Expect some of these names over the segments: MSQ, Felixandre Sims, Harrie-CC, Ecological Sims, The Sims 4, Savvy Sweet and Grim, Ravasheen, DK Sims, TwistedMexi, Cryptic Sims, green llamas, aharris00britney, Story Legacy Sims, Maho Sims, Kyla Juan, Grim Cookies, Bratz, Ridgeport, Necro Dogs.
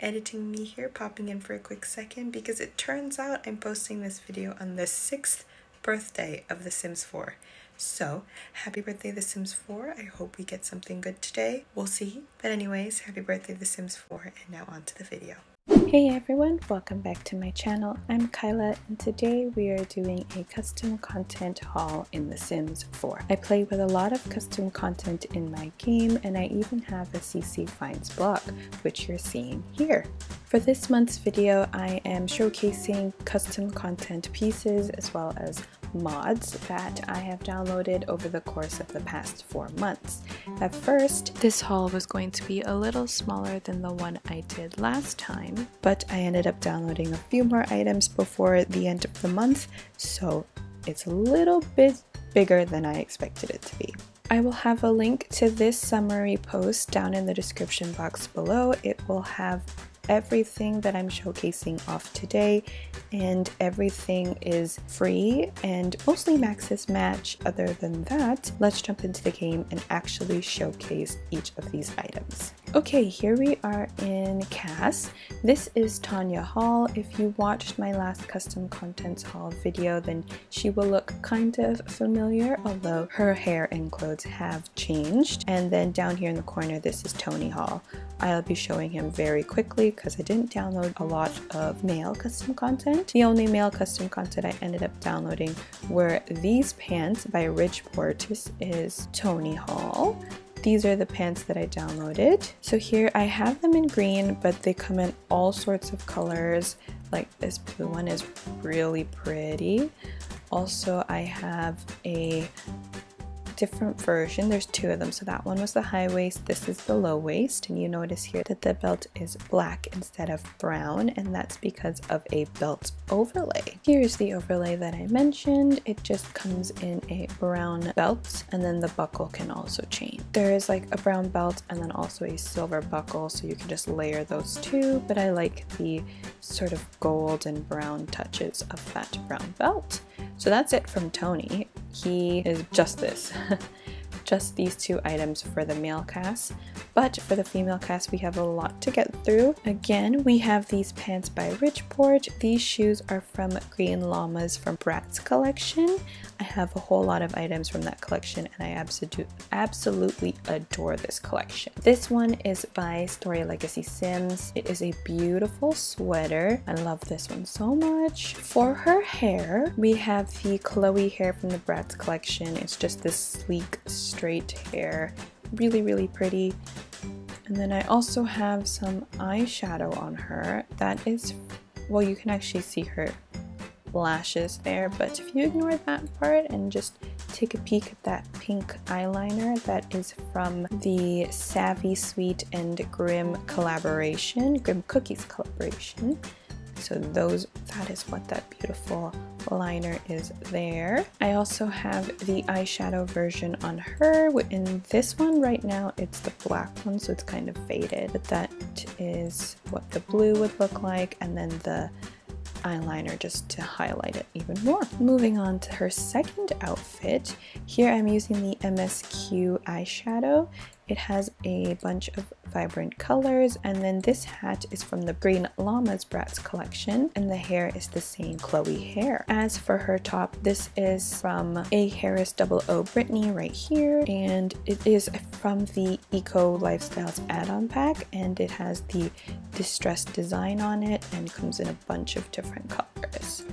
editing me here, popping in for a quick second, because it turns out I'm posting this video on the 6th birthday of The Sims 4. So, happy birthday The Sims 4. I hope we get something good today. We'll see. But anyways, happy birthday The Sims 4, and now on to the video. Hey everyone, welcome back to my channel. I'm Kyla, and today we are doing a custom content haul in The Sims 4. I play with a lot of custom content in my game, and I even have a CC Finds blog, which you're seeing here. For this month's video, I am showcasing custom content pieces as well as mods that I have downloaded over the course of the past 4 months. At first, this haul was going to be a little smaller than the one I did last time, but I ended up downloading a few more items before the end of the month, so it's a little bit bigger than I expected it to be. I will have a link to this summary post down in the description box below. It will have everything that I'm showcasing off today, and everything is free and mostly maxes match. Other than that, let's jump into the game and actually showcase each of these items. Okay, here we are in Cass. This is Tanya Hall. If you watched my last custom contents haul video, then she will look kind of familiar, although her hair and clothes have changed. And then down here in the corner, this is Tony Hall. I'll be showing him very quickly because I didn't download a lot of male custom content. The only male custom content I ended up downloading were these pants by Ridgeport. This is Tony Hall. These are the pants that I downloaded. So here I have them in green, but they come in all sorts of colors. Like this blue one is really pretty. Also, I have a different version. There's two of them. So that one was the high waist, this is the low waist, and you notice here that the belt is black instead of brown, and that's because of a belt overlay. Here's the overlay that I mentioned. It just comes in a brown belt, and then the buckle can also change. There is like a brown belt and then also a silver buckle, so you can just layer those two, but I like the sort of gold and brown touches of that brown belt. So that's it from Tony. He is just this. Just these two items for the male cast, but for the female cast we have a lot to get through. Again, we have these pants by Ridgeport. These shoes are from Green Llamas from Bratz collection. I have a whole lot of items from that collection, and I absolutely adore this collection. This one is by Story Legacy Sims. It is a beautiful sweater. I love this one so much. For her hair, we have the Chloe hair from the Bratz collection. It's just this sleek straight hair, really really pretty. And then I also have some eyeshadow on her that is, well, you can actually see her lashes there, but if you ignore that part and just take a peek at that pink eyeliner, that is from the Savvy Sweet and Grim collaboration, Grim Cookies collaboration. So that is what that beautiful liner is there. I also have the eyeshadow version on her. In this one right now, it's the black one, so it's kind of faded. But that is what the blue would look like, and then the eyeliner just to highlight it even more. Moving on to her second outfit. Here I'm using the MSQ eyeshadow. It has a bunch of vibrant colors, and then this hat is from the Green Llamas Bratz collection, and the hair is the same Chloe hair. As for her top, this is from aharris00britney right here, and it is from the Eco Lifestyles add-on pack, and it has the distressed design on it and comes in a bunch of different colors.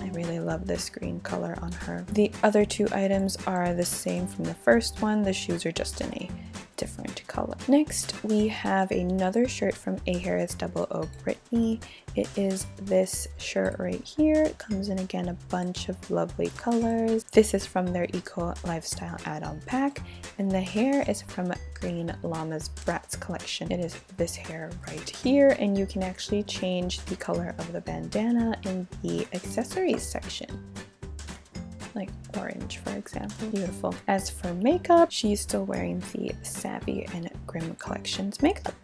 I really love this green color on her. The other two items are the same from the first one. The shoes are just in a different color. Next, we have another shirt from aharris00britney. It is this shirt right here. It comes in again a bunch of lovely colors. This is from their Eco Lifestyle add-on pack, and the hair is from Green Llamas Bratz collection. It is this hair right here, and you can actually change the color of the bandana in the accessories section, like orange for example. Beautiful. As for makeup, she's still wearing the Savvy and Grim collections makeup.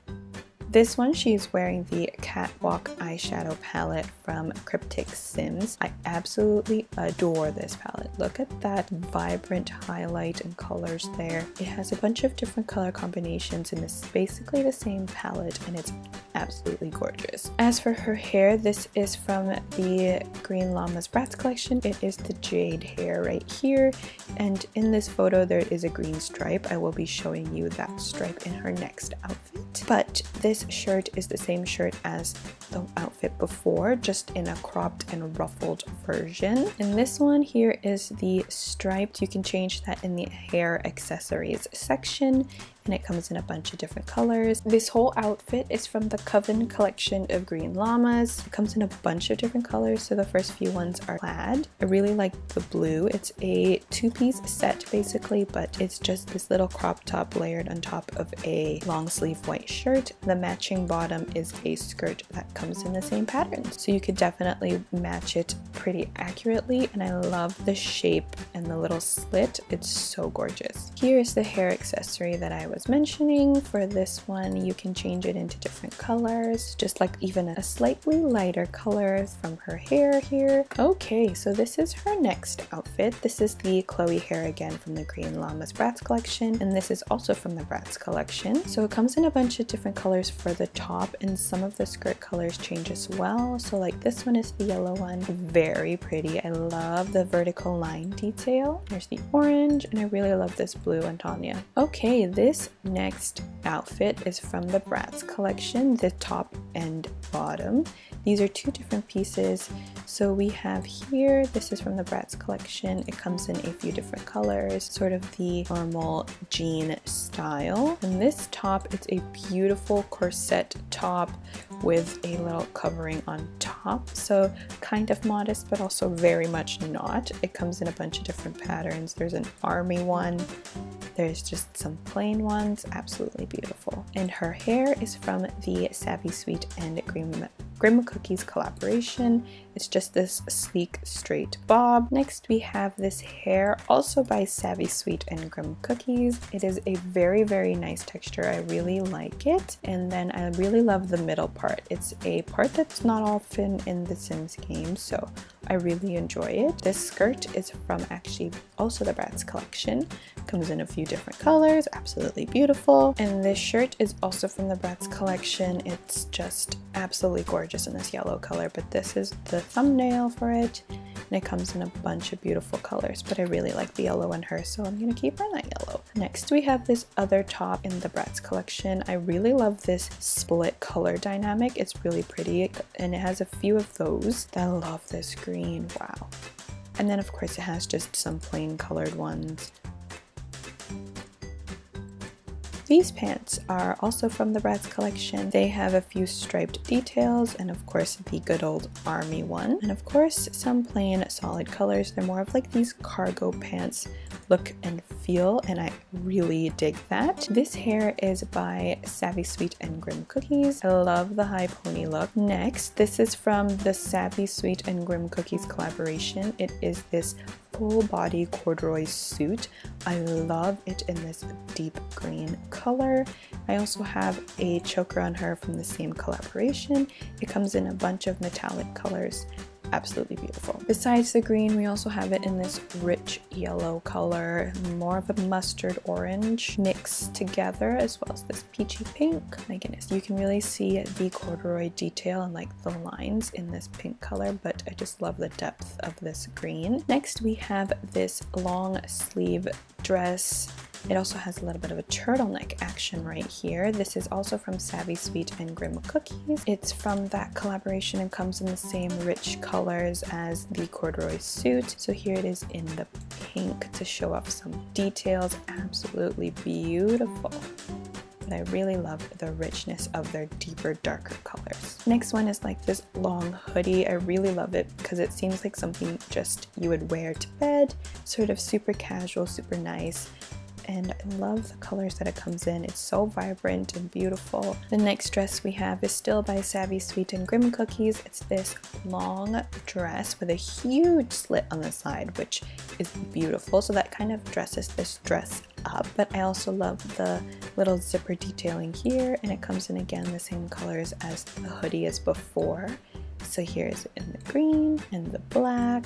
This one, she's wearing the Catwalk eyeshadow palette from Cryptic Sims. I absolutely adore this palette. Look at that vibrant highlight and colors there. It has a bunch of different color combinations and it's basically the same palette, and it's absolutely gorgeous. As for her hair, this is from the Green Llamas Bratz collection. It is the jade hair right here, and in this photo there is a green stripe. I will be showing you that stripe in her next outfit. But this shirt is the same shirt as the outfit before, just in a cropped and ruffled version. And this one here is the striped. You can change that in the hair accessories section, and it comes in a bunch of different colors. This whole outfit is from the Coven collection of Green Llamas. It comes in a bunch of different colors, so the first few ones are plaid. I really like the blue. It's a two-piece set basically, but it's just this little crop top layered on top of a long sleeve white shirt. The matching bottom is a skirt that comes in the same pattern, so you could definitely match it pretty accurately, and I love the shape and the little slit. It's so gorgeous. Here is the hair accessory that I was mentioning. For this one, you can change it into different colors, just like even a slightly lighter color from her hair here. Okay, so this is her next outfit. This is the Chloe hair again from the Green Llamas Bratz collection, and this is also from the Bratz collection. So it comes in a bunch of different colors for the top, and some of the skirt colors change as well. So like this one is the yellow one, very pretty. I love the vertical line detail. There's the orange, and I really love this blue Antonia. Okay, this next outfit is from the Bratz collection, the top and bottom. These are two different pieces. So we have here, this is from the Bratz collection. It comes in a few different colors, sort of the normal jean style. And this top, it's a beautiful corset top with a little covering on top. So kind of modest, but also very much not. It comes in a bunch of different patterns. There's an army one. There's just some plain ones, absolutely beautiful. And her hair is from the Savvy Sweet and Grim Cookies collaboration. It's just this sleek straight bob. Next we have this hair, also by Savvy Sweet and Grim Cookies. It is a very nice texture. I really like it. And then I really love the middle part. It's a part that's not often in the Sims game, so I really enjoy it. This skirt is from actually also the Bratz collection. Comes in a few different colors, absolutely beautiful. And this shirt is also from the Bratz collection. It's just absolutely gorgeous in this yellow color, but this is the thumbnail for it, and it comes in a bunch of beautiful colors, but I really like the yellow in her, so I'm gonna keep on that yellow. Next we have this other top in the Bratz collection. I really love this split color dynamic. It's really pretty, and it has a few of those. I love this green, wow. And then of course it has just some plain colored ones. These pants are also from the Bratz collection. They have a few striped details, and of course the good old army one, and of course some plain solid colors. They're more of like these cargo pants look and feel, and I really dig that. This hair is by Savvy Sweet and Grim Cookies. I love the high pony look. Next, this is from the Savvy Sweet and Grim Cookies collaboration. It is this full body corduroy suit. I love it in this deep green color. I also have a choker on her from the same collaboration. It comes in a bunch of metallic colors. Absolutely beautiful. Besides the green, we also have it in this rich yellow color, more of a mustard orange mixed together, as well as this peachy pink. My goodness, you can really see the corduroy detail and like the lines in this pink color, but I just love the depth of this green. Next we have this long sleeve dress. It also has a little bit of a turtleneck action right here. This is also from Savvy Sweet and Grim Cookies. It's from that collaboration and comes in the same rich colors as the corduroy suit. So here it is in the pink to show off some details. Absolutely beautiful. But I really love the richness of their deeper, darker colors. Next one is like this long hoodie. I really love it because it seems like something just you would wear to bed. Sort of super casual, super nice. and I love the colors that it comes in. It's so vibrant and beautiful. The next dress we have is still by Savvy Sweet and Grim Cookies. It's this long dress with a huge slit on the side, which is beautiful. So that kind of dresses this dress up, but I also love the little zipper detailing here, and it comes in again the same colors as the hoodie as before. So here's in the green and the black.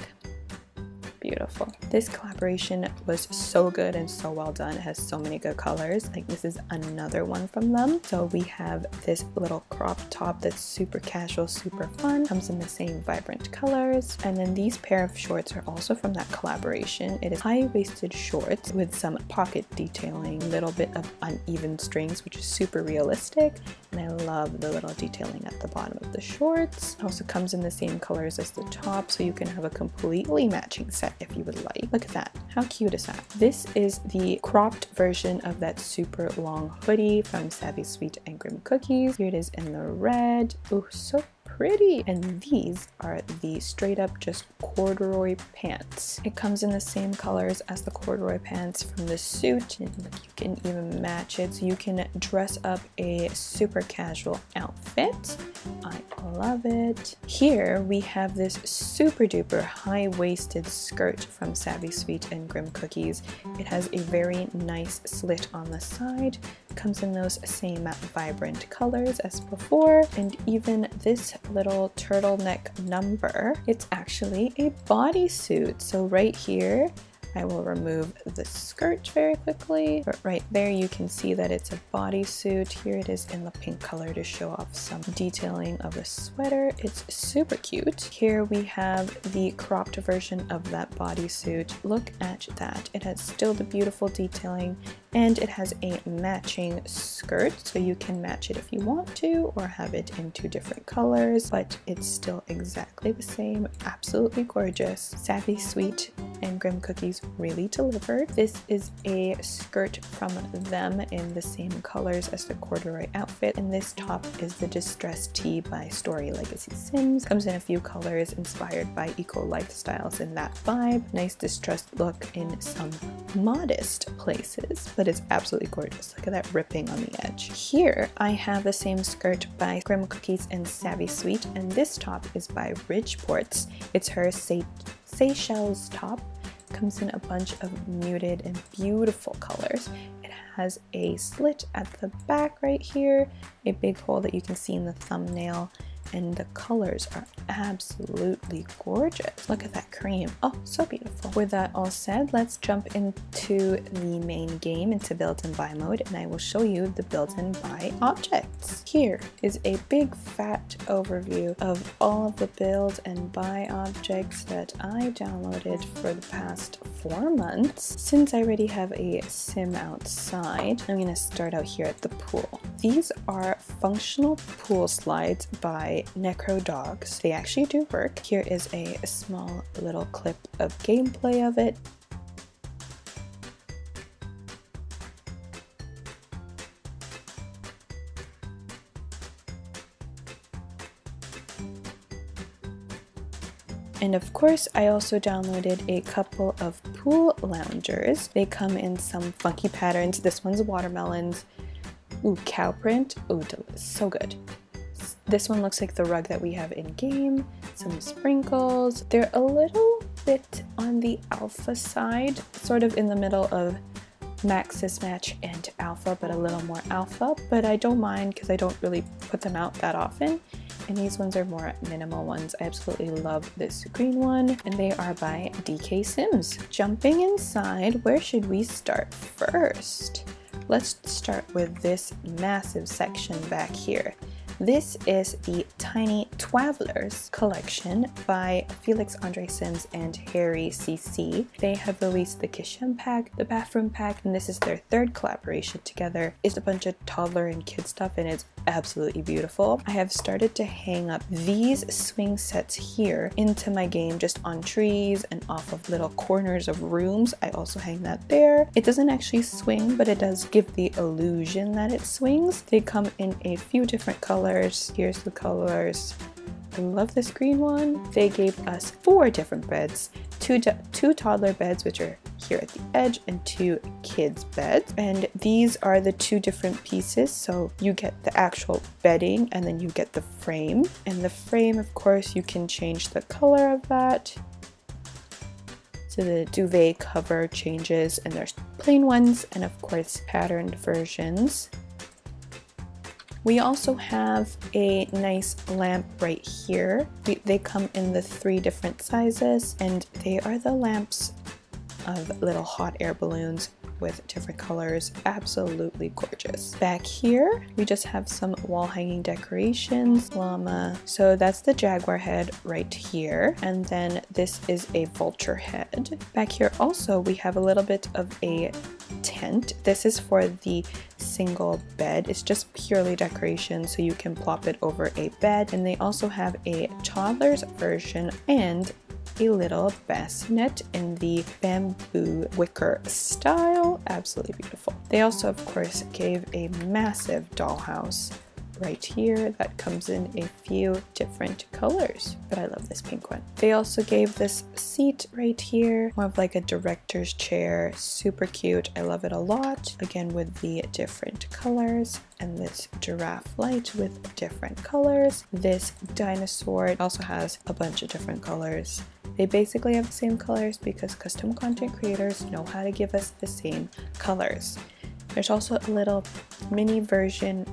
Beautiful. This collaboration was so good and so well done. It has so many good colors. Like, this is another one from them. So we have this little crop top that's super casual, super fun, comes in the same vibrant colors. And then these pair of shorts are also from that collaboration. It is high-waisted shorts with some pocket detailing, little bit of uneven strings, which is super realistic, and I love the little detailing at the bottom of the shorts. It also comes in the same colors as the top, so you can have a completely matching set if you would like. Look at that. How cute is that? This is the cropped version of that super long hoodie from Savvy Sweet and Grim Cookies. Here it is in the red. Ooh, so pretty. And these are the straight up just corduroy pants. It comes in the same colors as the corduroy pants from the suit, and you can even match it, so you can dress up a super casual outfit. I love it. Here we have this super duper high-waisted skirt from Savvy Sweet and Grim Cookies. It has a very nice slit on the side, comes in those same vibrant colors as before, and even this little turtleneck number, it's actually a bodysuit. So right here, I will remove the skirt very quickly, but right there you can see that it's a bodysuit. Here it is in the pink color to show off some detailing of the sweater. It's super cute. Here we have the cropped version of that bodysuit. Look at that. It has still the beautiful detailing, and it has a matching skirt, so you can match it if you want to, or have it in two different colors, but it's still exactly the same. Absolutely gorgeous. Savvy Sweet and Grim Cookies really delivered. This is a skirt from them in the same colors as the corduroy outfit, and this top is the Distressed Tee by Story Legacy Sims. Comes in a few colors inspired by eco lifestyles in that vibe. Nice distressed look in some modest places, but it's absolutely gorgeous. Look at that ripping on the edge. Here I have the same skirt by Grim Cookies and Savvy Sweet, and this top is by Ridgeport's. It's her Seychelles top. Comes in a bunch of muted and beautiful colors. It has a slit at the back right here, a big hole that you can see in the thumbnail, and the colors are absolutely gorgeous. Look at that cream. Oh, so beautiful. With that all said, let's jump into the main game, into build and buy mode, and I will show you the build and buy objects. Here is a big fat overview of all of the build and buy objects that I downloaded for the past 4 months. Since I already have a sim outside, I'm gonna start out here at the pool. These are functional pool slides by Necro Dogs. They actually do work. Here is a small little clip of gameplay of it. And of course, I also downloaded a couple of pool loungers. They come in some funky patterns. This one's watermelons. Ooh, cow print. Ooh, so good. This one looks like the rug that we have in-game, some sprinkles. They're a little bit on the alpha side, sort of in the middle of max mismatch and alpha, but a little more alpha, but I don't mind because I don't really put them out that often. And these ones are more minimal ones. I absolutely love this green one, and they are by DK Sims. Jumping inside, where should we start first? Let's start with this massive section back here. This is the Tiny Twavelers collection by Felixandre Sims and Harrie-CC. They have released the Kitchen Pack, the Bathroom Pack, and this is their third collaboration together. It's a bunch of toddler and kid stuff, and it's absolutely beautiful. I have started to hang up these swing sets here into my game, just on trees and off of little corners of rooms. I also hang that there. It doesn't actually swing, but it does give the illusion that it swings. They come in a few different colors. Here's the colors. I love this green one. They gave us 4 different beds, two toddler beds, which are here at the edge, and two kids beds. And these are the two different pieces, so you get the actual bedding and then you get the frame. And the frame, of course, you can change the color of that. So the duvet cover changes, and there's plain ones and of course patterned versions. We also have a nice lamp right here. They come in the three different sizes, and they are the lamps of little hot air balloons with different colors. Absolutely gorgeous. Back here, we just have some wall hanging decorations. Llama. So that's the jaguar head right here. And then this is a vulture head. Back here also, we have a little bit of a tent. This is for the single bed. It's just purely decoration, so you can plop it over a bed. And they also have a toddler's version and a little bassinet in the bamboo wicker style. Absolutely beautiful. They also, of course, gave a massive dollhouse right here that comes in a few different colors, but I love this pink one. They also gave this seat right here, more of like a director's chair. Super cute. I love it a lot. Again, with the different colors, and this giraffe light with different colors. This dinosaur also has a bunch of different colors. They basically have the same colors because custom content creators know how to give us the same colors. There's also a little mini version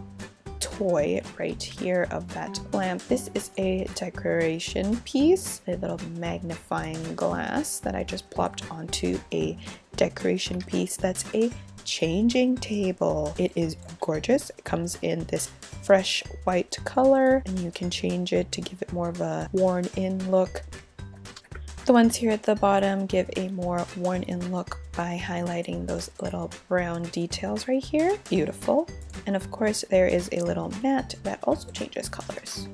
toy right here of that lamp. This is a decoration piece, a little magnifying glass that I just plopped onto a decoration piece. That's a changing table. It is gorgeous. It comes in this fresh white color, and you can change it to give it more of a worn-in look. The ones here at the bottom give a more worn-in look by highlighting those little brown details right here. Beautiful. And of course, there is a little mat that also changes colors.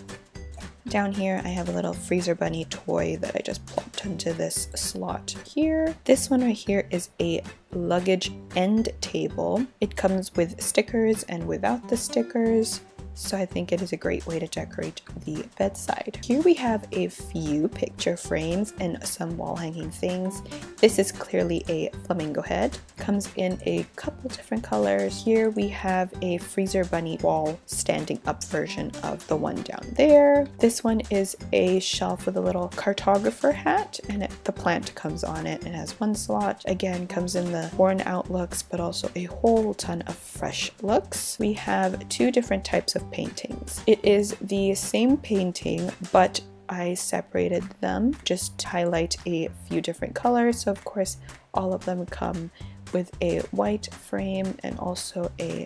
Down here, I have a little freezer bunny toy that I just plopped into this slot here. This one right here is a luggage end table. It comes with stickers and without the stickers. So I think it is a great way to decorate the bedside. Here we have a few picture frames and some wall hanging things. This is clearly a flamingo head. Comes in a couple different colors. Here we have a freezer bunny wall standing up version of the one down there. This one is a shelf with a little cartographer hat, and the plant comes on it and has one slot. Again, comes in the worn out looks, but also a whole ton of fresh looks. We have two different types of paintings. It is the same painting, but I separated them just to highlight a few different colors. So of course, all of them come with a white frame and also a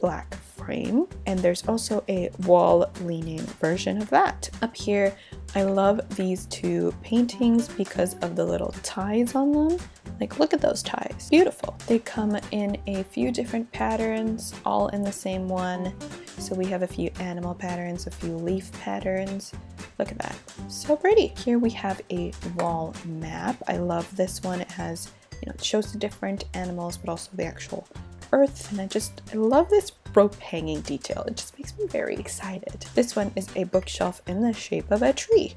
black frame. And there's also a wall leaning version of that. Up here, I love these two paintings because of the little ties on them. Like, look at those ties. Beautiful. They come in a few different patterns, all in the same one. So we have a few animal patterns, a few leaf patterns. Look at that. So pretty. Here we have a wall map. I love this one. It has, you know, it shows the different animals, but also the actual earth. And I love this rope hanging detail. It just makes me very excited. This one is a bookshelf in the shape of a tree.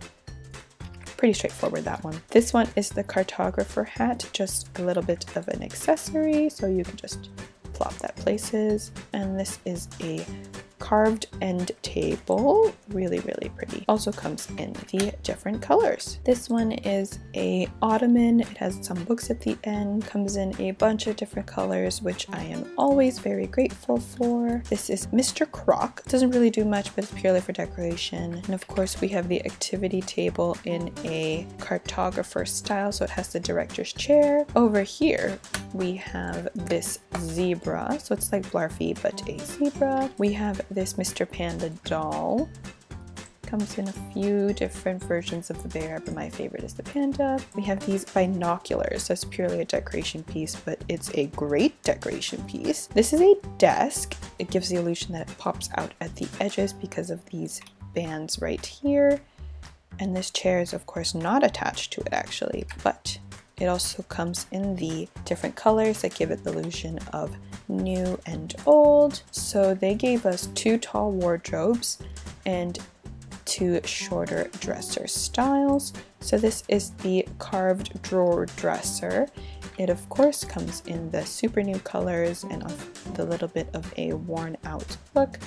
Pretty straightforward, that one. This one is the cartographer hat, just a little bit of an accessory, so you can just plop that places. And this is a carved end table. Really, really pretty. Also comes in the different colors. This one is a ottoman. It has some books at the end. Comes in a bunch of different colors, which I am always very grateful for. This is Mr. Croc. Doesn't really do much, but it's purely for decoration. And of course, we have the activity table in a cartographer style, so it has the director's chair. Over here, we have this zebra. So it's like Blarfy, but a zebra. We have this Mr. Panda doll. Comes in a few different versions of the bear, but my favorite is the panda. We have these binoculars. That's purely a decoration piece, but it's a great decoration piece. This is a desk. It gives the illusion that it pops out at the edges because of these bands right here. And this chair is, of course, not attached to it actually, but it also comes in the different colors that give it the illusion of new and old. So they gave us two tall wardrobes and to shorter dresser styles. So this is the carved drawer dresser. It of course comes in the super new colors and the little bit of a worn out look,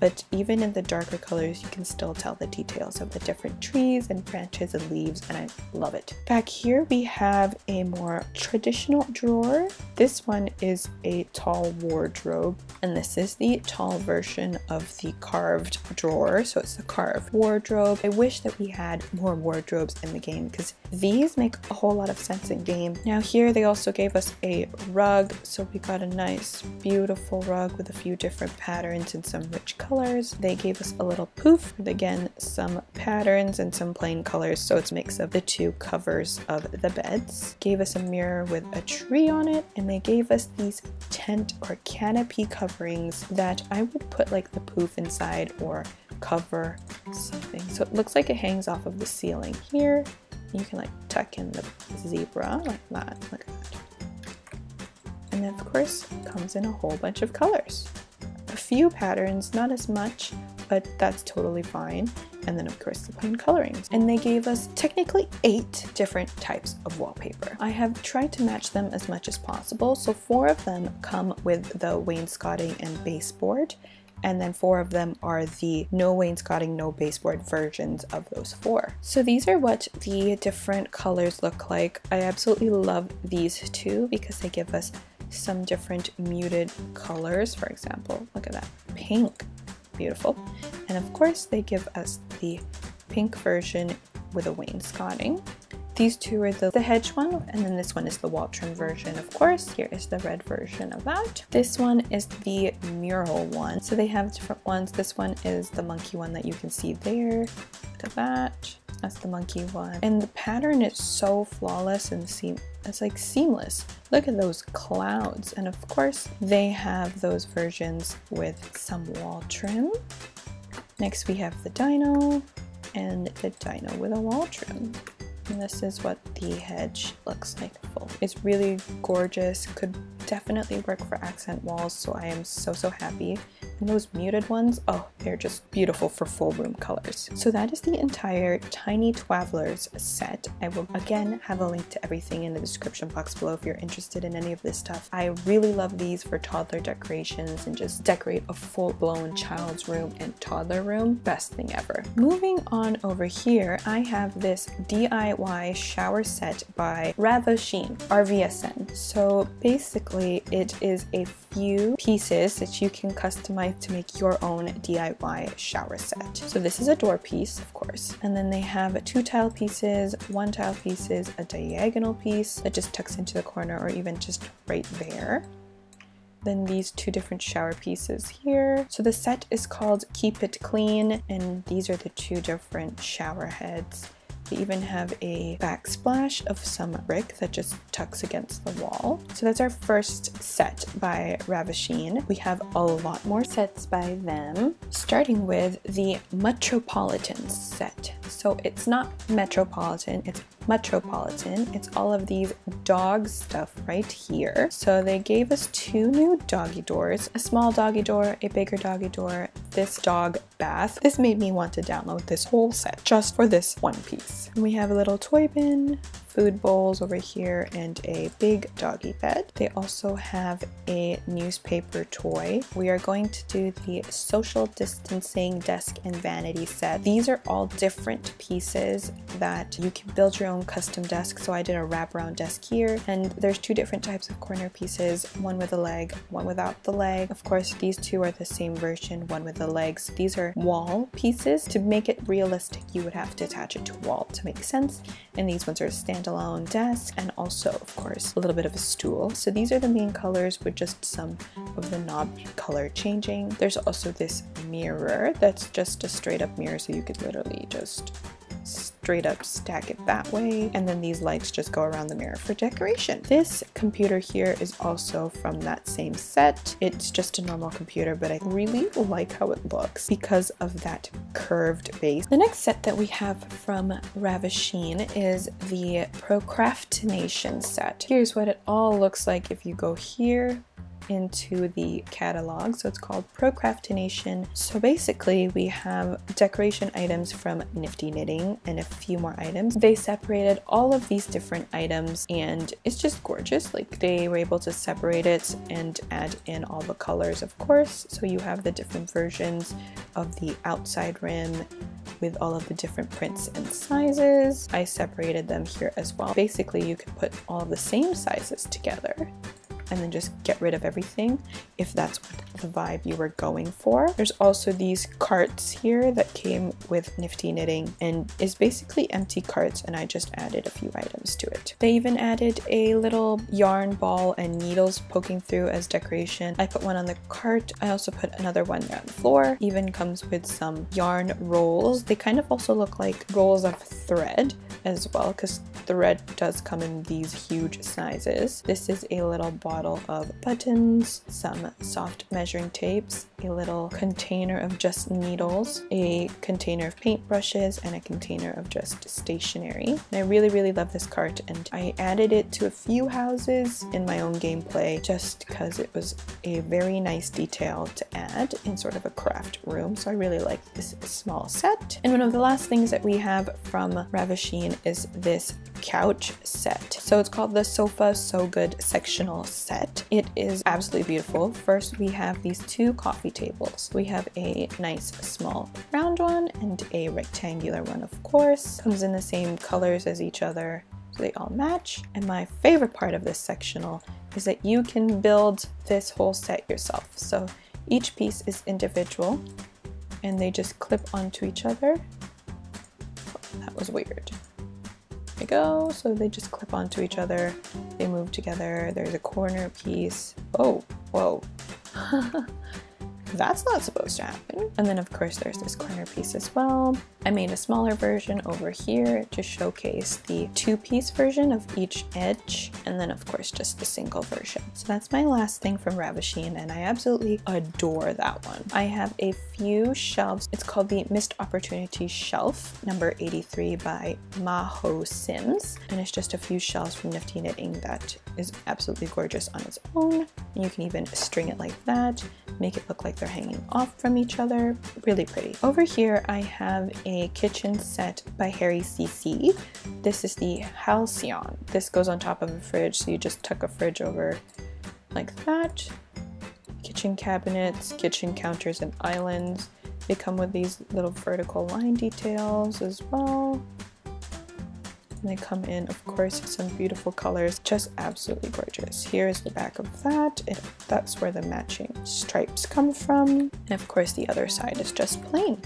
but even in the darker colors you can still tell the details of the different trees and branches and leaves, and I love it. Back here we have a more traditional drawer. This one is a tall wardrobe, and this is the tall version of the carved drawer, so it's the carved wardrobe. I wish that we had more wardrobes in the game because these make a whole lot of sense in game. Now here they also gave us a rug, so we got a nice beautiful rug with a few different patterns and some rich colors. They gave us a little poof with again some patterns and some plain colors, so it's a mix of the two covers of the beds. Gave us a mirror with a tree on it, and they gave us these tent or canopy coverings that I would put like the poof inside or cover something, so it looks like it hangs off of the ceiling here. You can like tuck in the zebra like that, like that. And then of course it comes in a whole bunch of colors. A few patterns, not as much, but that's totally fine. And then of course the plain colorings. And they gave us technically 8 different types of wallpaper. I have tried to match them as much as possible, so 4 of them come with the wainscoting and baseboard, and then 4 of them are the no wainscoting, no baseboard versions of those 4. So these are what the different colors look like. I absolutely love these two because they give us some different muted colors. For example, look at that pink, beautiful. And of course they give us the pink version with a wainscoting. These two are the hedge one, and then this one is the wall trim version, of course. Here is the red version of that. This one is the mural one. So they have different ones. This one is the monkey one that you can see there. Look at that. That's the monkey one. And the pattern is so flawless and it's like seamless. Look at those clouds. And of course, they have those versions with some wall trim. Next, we have the dino, and the dino with a wall trim. And this is what the hedge looks like full. It's really gorgeous, could definitely work for accent walls, so I am so happy. And those muted ones, oh, they're just beautiful for full room colors. So that is the entire Tiny Twaddlers set. I will again have a link to everything in the description box below if you're interested in any of this stuff. I really love these for toddler decorations and just decorate a full-blown child's room and toddler room. Best thing ever. Moving on over here, I have this DIY shower set by Ravasheen, RVSN. So basically it is a few pieces that you can customize to make your own DIY shower set. So this is a door piece, of course, and then they have 2 tile pieces, 1 tile pieces, a diagonal piece that just tucks into the corner or even just right there. Then these 2 different shower pieces here. So the set is called Keep It Clean, and these are the 2 different shower heads. They even have a backsplash of some brick that just tucks against the wall. So that's our first set by Ravasheen. We have a lot more sets by them, starting with the Metropolitan set. So it's not Metropolitan, it's Metropolitan. It's all of these dog stuff right here. So they gave us 2 new doggy doors, a small doggy door, a bigger doggy door, this dog bath. This made me want to download this whole set just for this one piece. And we have a little toy bin, food bowls over here, and a big doggy bed. They also have a newspaper toy. We are going to do the social distancing desk and vanity set. These are all different pieces that you can build your own custom desk. So I did a wraparound desk here, and there's 2 different types of corner pieces, one with a leg, one without the leg. Of course, these 2 are the same version, one with the legs. These are wall pieces. To make it realistic, you would have to attach it to a wall to make sense. And these ones are standard alone desk, and also of course a little bit of a stool. So these are the main colors with just some of the knob color changing. There's also this mirror that's just a straight up mirror, so you could literally just straight up stack it that way, and then these lights just go around the mirror for decoration. This computer here is also from that same set. It's just a normal computer, but I really like how it looks because of that curved base. The next set that we have from Ravasheen is the Procrastination set. Here's what it all looks like if you go here. into the catalog. So it's called Procraftination. So basically we have decoration items from Nifty Knitting and a few more items. They separated all of these different items and it's just gorgeous. Like they were able to separate it and add in all the colors, of course. So you have the different versions of the outside rim with all of the different prints and sizes. I separated them here as well. Basically, you can put all the same sizes together and then just get rid of everything if that's what the vibe you were going for. There's also these carts here that came with Nifty Knitting and is basically empty carts, and I just added a few items to it. They even added a little yarn ball and needles poking through as decoration. I put one on the cart. I also put another one there on the floor. Even comes with some yarn rolls. They kind of also look like rolls of thread as well, because thread does come in these huge sizes. This is a little bottle of buttons, some soft measuring tapes, a little container of just needles, a container of paintbrushes, and a container of just stationery. And I really love this cart, and I added it to a few houses in my own gameplay just because it was a very nice detail to add in sort of a craft room. So I really like this small set. And one of the last things that we have from Ravasheen is this couch set. So it's called the Sofa So Good sectional set. It is absolutely beautiful. First we have these two coffee tables. We have a nice small round one and a rectangular one, of course. Comes in the same colors as each other, so they all match. And my favorite part of this sectional is that you can build this whole set yourself. So each piece is individual and they just clip onto each other. Oh, that was weird. Go, so they just clip onto each other, they move together. There's a corner piece. Oh, whoa. That's not supposed to happen. And then of course there's this corner piece as well. I made a smaller version over here to showcase the two-piece version of each edge, and then of course just the single version. So that's my last thing from Ravasheen, and I absolutely adore that one. I have a few shelves. It's called the Missed Opportunity Shelf, number 83 by Maho Sims, and it's just a few shelves from Nifty Knitting that is absolutely gorgeous on its own. You can even string it like that, make it look like they're hanging off from each other. Really pretty. Over here I have a kitchen set by Harrie-CC. This is the Halcyon. This goes on top of a fridge, so you just tuck a fridge over like that. Kitchen cabinets, kitchen counters, and islands. They come with these little vertical line details as well. And they come in, of course, some beautiful colors, just absolutely gorgeous. Here is the back of that. That's where the matching stripes come from. And of course, the other side is just plain.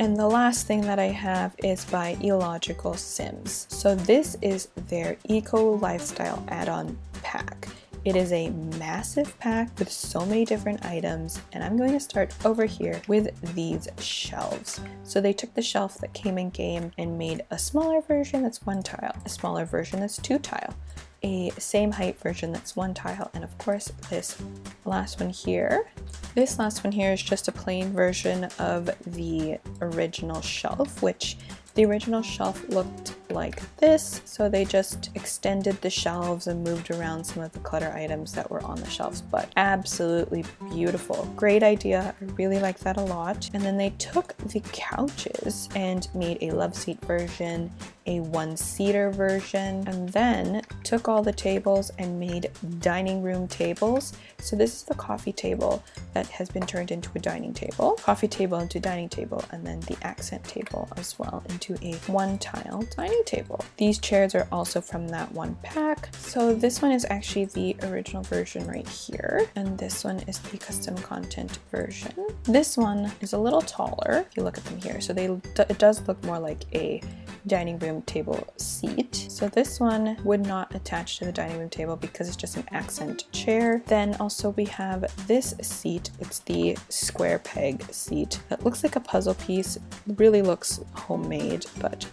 And the last thing that I have is by Ecological Sims. So this is their Eco Lifestyle add-on pack. It is a massive pack with so many different items, and I'm going to start over here with these shelves. So they took the shelf that came in game and made a smaller version that's one tile, a smaller version that's two tile, a same height version that's one tile, and of course this last one here. This last one here is just a plain version of the original shelf, which the original shelf looked like this, so they just extended the shelves and moved around some of the clutter items that were on the shelves, but absolutely beautiful. Great idea, I really like that a lot. And then they took the couches and made a love seat version, a one-seater version, and then took all the tables and made dining room tables. So this is the coffee table that has been turned into a dining table, coffee table into dining table, and then the accent table as well into a one-tile dining table. These chairs are also from that one pack. So this one is actually the original version right here, and this one is the custom content version. This one is a little taller if you look at them here, so it does look more like a dining room table seat. So this one would not attach to the dining room table because it's just an accent chair. Then also we have this seat. It's the square peg seat that looks like a puzzle piece. Really looks homemade, but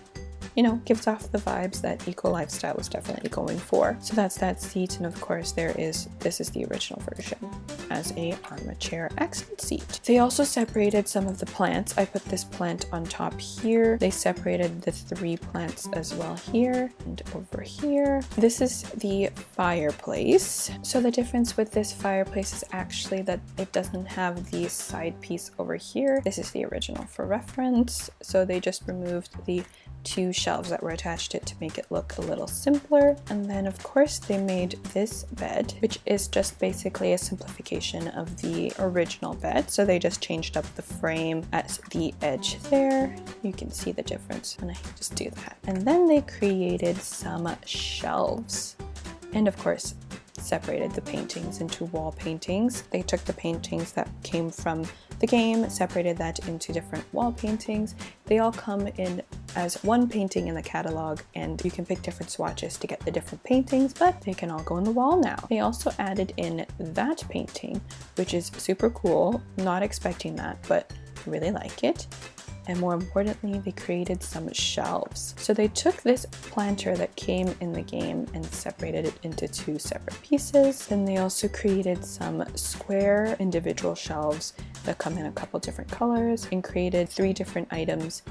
you know, gives off the vibes that eco lifestyle was definitely going for. So that's that seat, and of course there is, this is the original version, as a armchair accent seat. They also separated some of the plants. I put this plant on top here. They separated the three plants as well here and over here. This is the fireplace. So the difference with this fireplace is actually that it doesn't have the side piece over here. This is the original for reference. So they just removed the two shelves that were attached to it to make it look a little simpler. And then of course they made this bed, which is just basically a simplification of the original bed. So they just changed up the frame at the edge there. You can see the difference when I just do that. And then they created some shelves. And of course, separated the paintings into wall paintings. They took the paintings that came from the game, separated that into different wall paintings. They all come in as one painting in the catalog, and you can pick different swatches to get the different paintings, but they can all go on the wall now. They also added in that painting, which is super cool. Not expecting that, but I really like it. And more importantly, they created some shelves. So they took this planter that came in the game and separated it into two separate pieces. Then they also created some square individual shelves that come in a couple different colors, and created three different items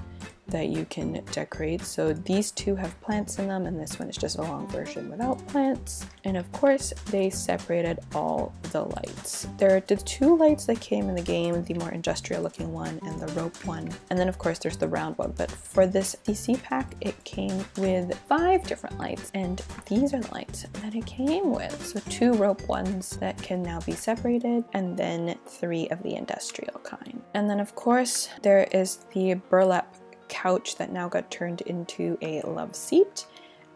that you can decorate. So these two have plants in them, and this one is just a long version without plants. And of course, they separated all the lights. There are the two lights that came in the game, the more industrial looking one and the rope one. And then of course there's the round one, but for this DC pack, it came with 5 different lights, and these are the lights that it came with. So 2 rope ones that can now be separated, and then 3 of the industrial kind. And then of course, there is the burlap couch that now got turned into a love seat,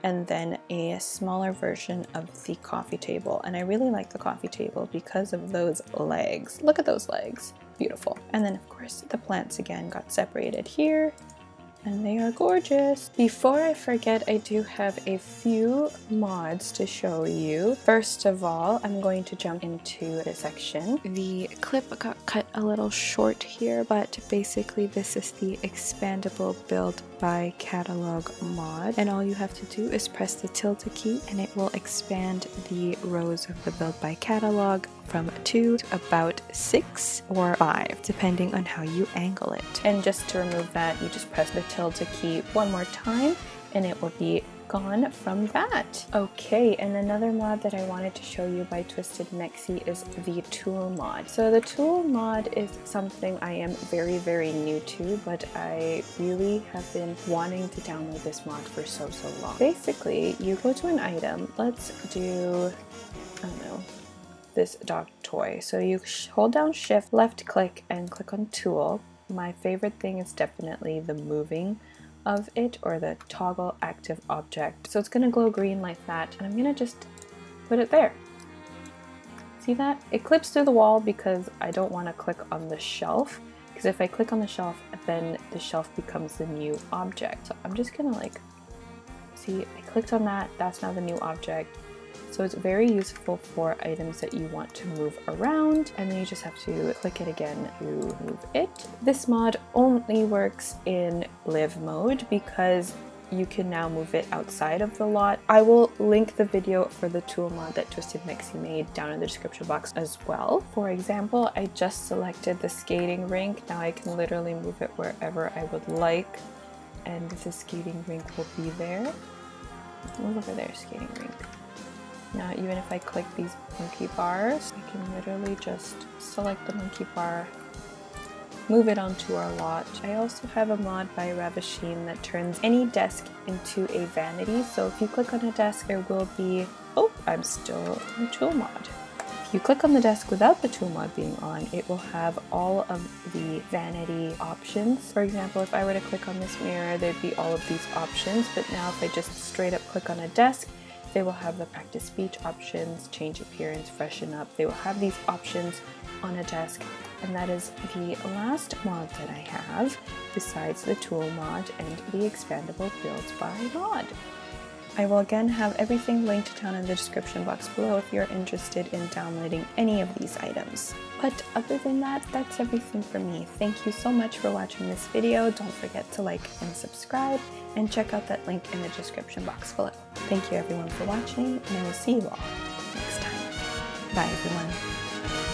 and then a smaller version of the coffee table. And I really like the coffee table because of those legs. Look at those legs, beautiful. And then of course the plants again got separated here, and they are gorgeous. Before I forget, I do have a few mods to show you. First of all, I'm going to jump into this section. The clip got cut a little short here, but basically this is the expandable build by catalog mod. And all you have to do is press the tilde key, and it will expand the rows of the build by catalog from 2 to about 6 or 5, depending on how you angle it. And just to remove that, you just press the tilde key one more time, and it will be gone from that. Okay, and another mod that I wanted to show you by TwistedMexi is the tool mod. So the tool mod is something I am very new to, but I really have been wanting to download this mod for so long. Basically, you go to an item, let's do, I don't know, this dog toy. So you hold down shift, left click, and click on tool. My favorite thing is definitely the moving of it, or the toggle active object. So it's gonna glow green like that, and I'm gonna just put it there. See that? It clips through the wall because I don't wanna click on the shelf, because if I click on the shelf, then the shelf becomes the new object. So I'm just gonna like, see, I clicked on that, that's now the new object. So it's very useful for items that you want to move around, and then you just have to click it again to move it. This mod only works in live mode because you can now move it outside of the lot. I will link the video for the tool mod that TwistedMexi made down in the description box as well. For example, I just selected the skating rink. Now I can literally move it wherever I would like, and the skating rink will be there. Move over there, skating rink. Now, even if I click these monkey bars, I can literally just select the monkey bar, move it onto our lot. I also have a mod by Ravasheen that turns any desk into a vanity. So if you click on a desk, there will be, oh, I'm still in the tool mod. If you click on the desk without the tool mod being on, it will have all of the vanity options. For example, if I were to click on this mirror, there'd be all of these options. But now if I just straight up click on a desk, they will have the practice speech options, change appearance, freshen up. They will have these options on a desk. And that is the last mod that I have, besides the tool mod and the expandable build by mod. I will again have everything linked down in the description box below if you're interested in downloading any of these items. But other than that, that's everything for me. Thank you so much for watching this video. Don't forget to like and subscribe, and check out that link in the description box below. Thank you everyone for watching, and I will see you all next time. Bye everyone.